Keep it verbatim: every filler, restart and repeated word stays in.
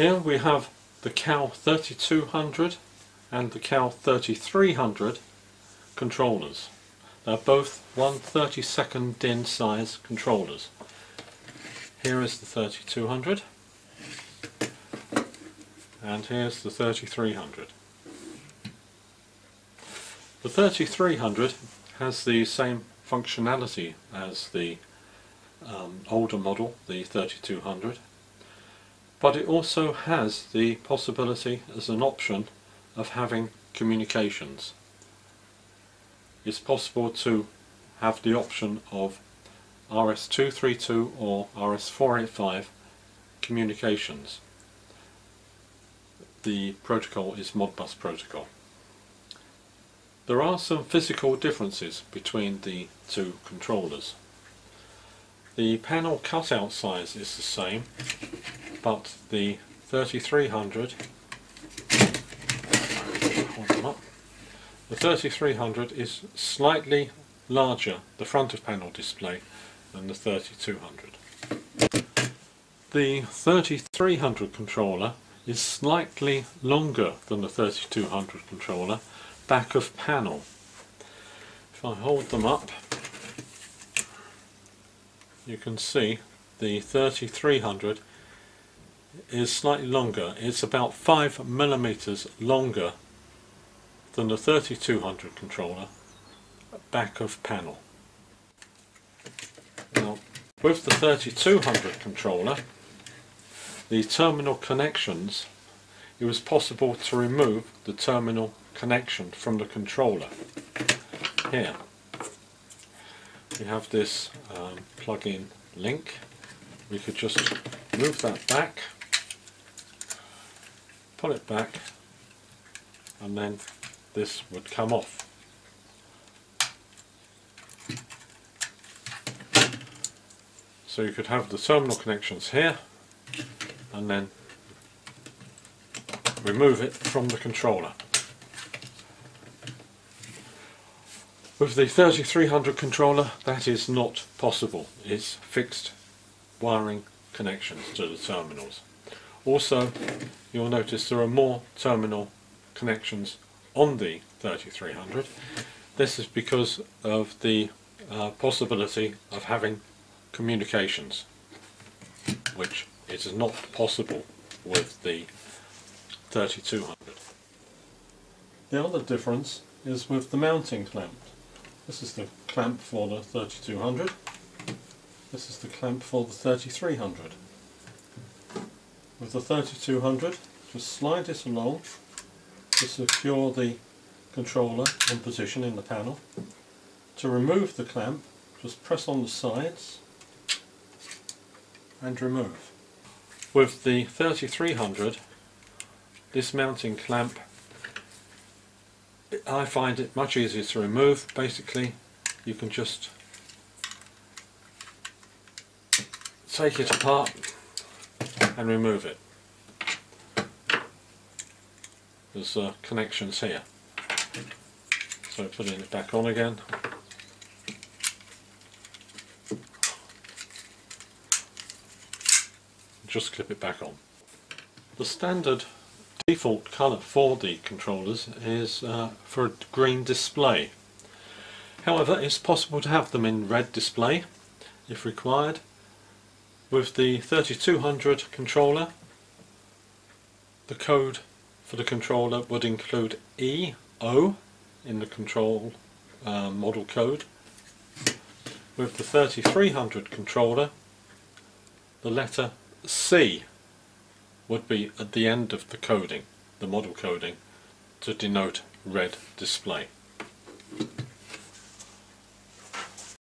Here we have the CAL thirty-two hundred and the CAL thirty-three hundred controllers. They're both one thirty-second D I N size controllers. Here is the thirty-two hundred and here's the thirty-three hundred. The thirty-three hundred has the same functionality as the um, older model, the thirty-two hundred, but it also has the possibility as an option of having communications. It's possible to have the option of R S two thirty-two or R S four eighty-five communications. The protocol is Modbus protocol. There are some physical differences between the two controllers. The panel cutout size is the same, but the thirty-three hundred The thirty-three hundred is slightly larger, the front of panel display, than the thirty-two hundred. The thirty-three hundred controller is slightly longer than the thirty-two hundred controller, back of panel. If I hold them up, you can see the thirty-three hundred is slightly longer. It's about five millimeters longer than the thirty-two hundred controller back of panel. Now, with the thirty-two hundred controller, the terminal connections, it was possible to remove the terminal connection from the controller. Here we have this um, plug-in link. We could just move that back, pull it back, and then this would come off. So you could have the terminal connections here and then remove it from the controller. With the thirty-three hundred controller, that is not possible. It's fixed wiring connections to the terminals. Also, you'll notice there are more terminal connections on the thirty-three hundred. This is because of the uh, possibility of having communications, which is not possible with the thirty-two hundred. The other difference is with the mounting clamp. This is the clamp for the thirty-two hundred. This is the clamp for the thirty-three hundred. With the thirty-two hundred, just slide it along to secure the controller in position in the panel. To remove the clamp, just press on the sides and remove. With the thirty-three hundred, this mounting clamp, I find it much easier to remove. Basically, you can just take it apart and remove it. There's uh, connections here, so putting it back on again, just clip it back on. The standard default colour for the controllers is uh, for a green display. However, it's possible to have them in red display if required. With the thirty-two hundred controller, the code for the controller would include E O in the control uh, model code. With the thirty-three hundred controller, the letter C would be at the end of the coding, the model coding, to denote red display.